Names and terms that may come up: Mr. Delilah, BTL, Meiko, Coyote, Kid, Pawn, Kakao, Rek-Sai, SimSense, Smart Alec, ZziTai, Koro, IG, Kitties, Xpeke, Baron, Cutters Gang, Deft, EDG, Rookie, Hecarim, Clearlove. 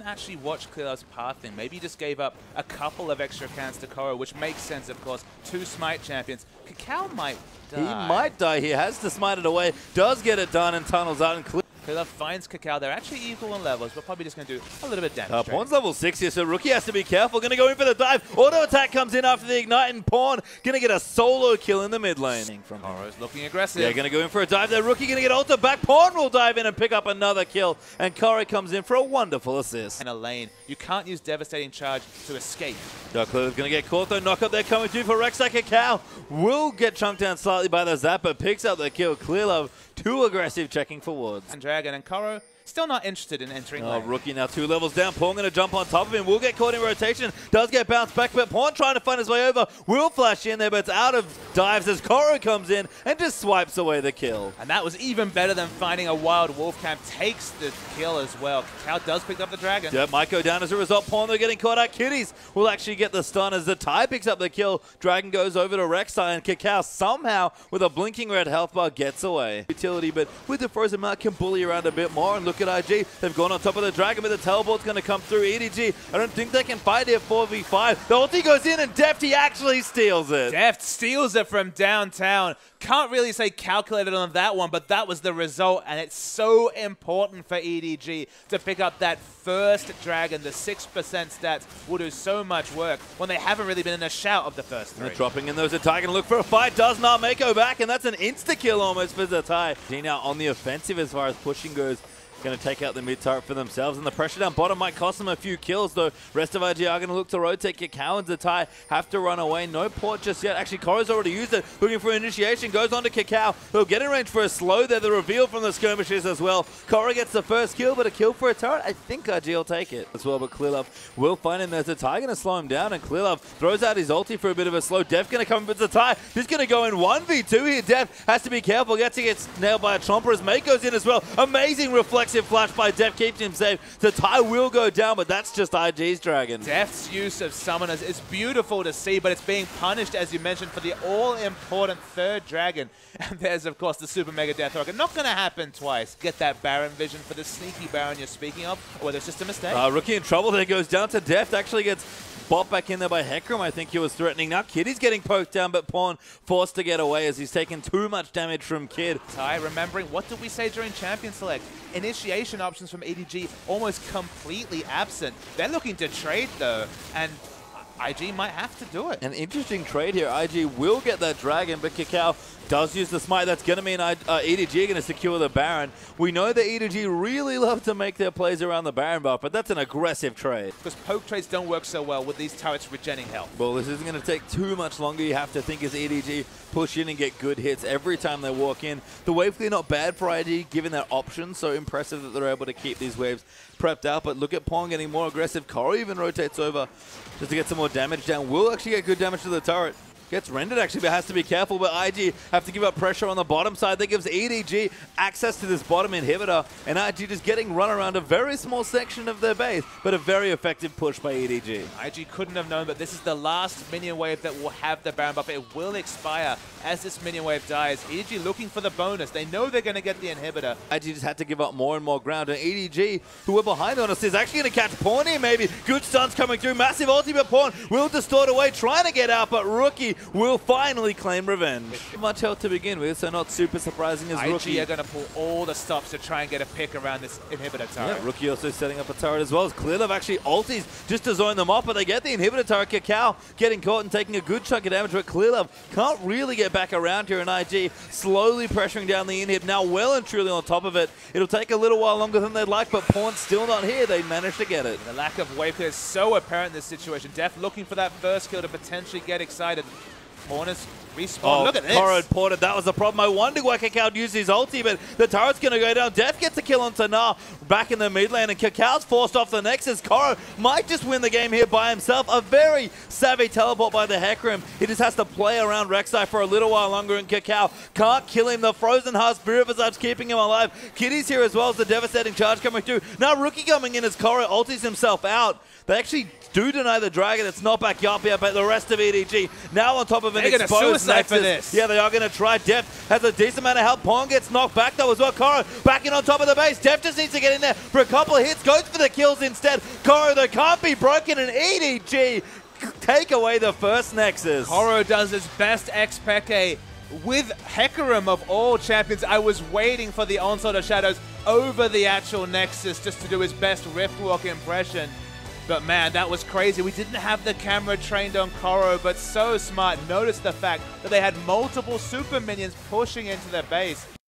didn't actually watch Clearlove's pathing. Maybe he just gave up a couple of extra cans to Koro, which makes sense, of course. Two Smite champions. Kakao might die. He might die. He has to Smite it away. Does get it done and tunnels out and clear. Clearlove finds Kakao. They're actually equal on levels, but probably just going to do a little bit of damage. Pawn's level 6 here, so Rookie has to be careful. Going to go in for the dive. Auto attack comes in after the Ignite, and Pawn going to get a solo kill in the mid lane. Koro's looking aggressive. They're going to go in for a dive there. Rookie going to get ulted back. Pawn will dive in and pick up another kill, and Koro comes in for a wonderful assist. In a lane, you can't use Devastating Charge to escape. Clearlove's going to get caught, though. Knock up there coming through for Rek-Sai. Kakao will get chunked down slightly by the zap, but picks up the kill. Clearlove too aggressive, checking for wards. And Dragon and Koro still not interested in entering. Oh, lane. Rookie now 2 levels down. Pawn going to jump on top of him. Will get caught in rotation. Does get bounced back, but Pawn trying to find his way over. Will flash in there, but it's out of dives as Koro comes in and just swipes away the kill. And that was even better than finding a Wild Wolf camp. Takes the kill as well. Kakao does pick up the Dragon. Yeah, Meiko down as a result. Pawn, they're getting caught out. Kitties will actually get the stun as ZziTai picks up the kill. Dragon goes over to Rek-Sai, and Kakao somehow, with a blinking red health bar, gets away. Utility, but with the frozen mark, can bully around a bit more and look at IG. They've gone on top of the Dragon, but the teleport's going to come through. EDG, I don't think they can fight here 4v5. The ulti goes in, and Deft, he actually steals it. Deft steals it from downtown. Can't really say calculated on that one, but that was the result, and it's so important for EDG to pick up that first Dragon. The 6% stats will do so much work when they haven't really been in a shout of the first three. They're dropping in those ZziTai and look for a fight. Does not Meiko back, and that's an insta-kill almost for ZziTai. He now on the offensive as far as pushing goes. Going to take out the mid turret for themselves, and the pressure down bottom might cost them a few kills, though. Rest of IG are going to look to rotate. Kakao and ZziTai have to run away. No port just yet. Actually, Koro's already used it. Looking for initiation. Goes on to Kakao. He'll get in range for a slow there. The reveal from the skirmishes as well. Koro gets the first kill, but a kill for a turret. I think IG will take it as well, but Clearlove will find him there. ZziTai going to slow him down, and Clearlove throws out his ulti for a bit of a slow. Deft going to come for ZziTai. He's going to go in 1v2 here. Deft has to be careful. Gets to get nailed by a Chomper as Meiko's goes in as well. Amazing reflex. Flash by Deft keeps him safe. ZziTai will go down, but that's just IG's Dragon. Deft's use of summoners is beautiful to see, but it's being punished, as you mentioned, for the all-important third Dragon. And there's, of course, the Super Mega Death Rocket. Not going to happen twice. Get that Baron vision for the sneaky Baron you're speaking of, or whether it's just a mistake. Rookie in trouble there. Goes down to Deft. Actually gets bot back in there by Hecarim. I think he was threatening. Now Kitty's getting poked down, but Pawn forced to get away as he's taken too much damage from Kid. Ty, remembering, what did we say during Champion Select? Initiation options from EDG almost completely absent. They're looking to trade, though, and IG might have to do it. An interesting trade here. IG will get that Dragon, but Kakao does use the Smite. That's going to mean EDG are going to secure the Baron. We know that EDG really love to make their plays around the Baron buff, but that's an aggressive trade. Because poke trades don't work so well with these turrets regening health. Well, this isn't going to take too much longer, you have to think, as EDG push in and get good hits every time they walk in. The wave clear not bad for IG, given their options. So impressive that they're able to keep these waves prepped out. But look at Pawn getting more aggressive. Koro even rotates over just to get some more damage down. Will actually get good damage to the turret. Gets rendered, actually, but has to be careful. But IG have to give up pressure on the bottom side. That gives EDG access to this bottom inhibitor. And IG just getting run around a very small section of their base, but a very effective push by EDG. IG couldn't have known, but this is the last minion wave that will have the Baron buff. It will expire as this minion wave dies. EDG looking for the bonus. They know they're going to get the inhibitor. IG just had to give up more and more ground. And EDG, who were behind on us, is actually going to catch Pawn here, maybe. Good stunts coming through. Massive ulti, but Pawn will distort away, trying to get out, but Rookie will finally claim revenge. Much health to begin with, so not super surprising as Rookie. IG are going to pull all the stops to try and get a pick around this inhibitor turret. Yeah, Rookie also setting up a turret as well. As Clearlove actually ultis just to zone them off, but they get the inhibitor turret. Kakao getting caught and taking a good chunk of damage, but Clearlove can't really get back around here, and IG slowly pressuring down the inhib, now well and truly on top of it. It'll take a little while longer than they'd like, but Pawn's still not here. They managed to get it. The lack of wave clear is so apparent in this situation. Deft looking for that first kill to potentially get excited. Corners respawn. Oh, look at this. Koro ported. That was the problem. I wonder why Kakao used his ulti, but the turret's going to go down. Deft gets a kill on Tanar back in the mid lane, and Kakao's forced off the Nexus. Koro might just win the game here by himself. A very savvy teleport by the Hecarim. He just has to play around Rek-Sai for a little while longer, and Kakao can't kill him. The Frozen Heart Spirit Visage keeping him alive. Kitty's here as well as the Devastating Charge coming through. Now Rookie coming in as Koro ultis himself out. They actually do deny the Dragon. It's not back up here, but the rest of EDG now on top of an exposed side for this. Yeah, they are going to try. Deft has a decent amount of health. Pawn gets knocked back though as well. Koro back in on top of the base. Deft just needs to get in there for a couple of hits. Goes for the kills instead. Koro, though, can't be broken, and EDG take away the first Nexus. Koro does his best. Xpeke with Hecarim of all champions. I was waiting for the Onslaught of Shadows over the actual Nexus just to do his best Riftwalk impression. But man, that was crazy. We didn't have the camera trained on Koro, but so smart. Notice the fact that they had multiple super minions pushing into their base.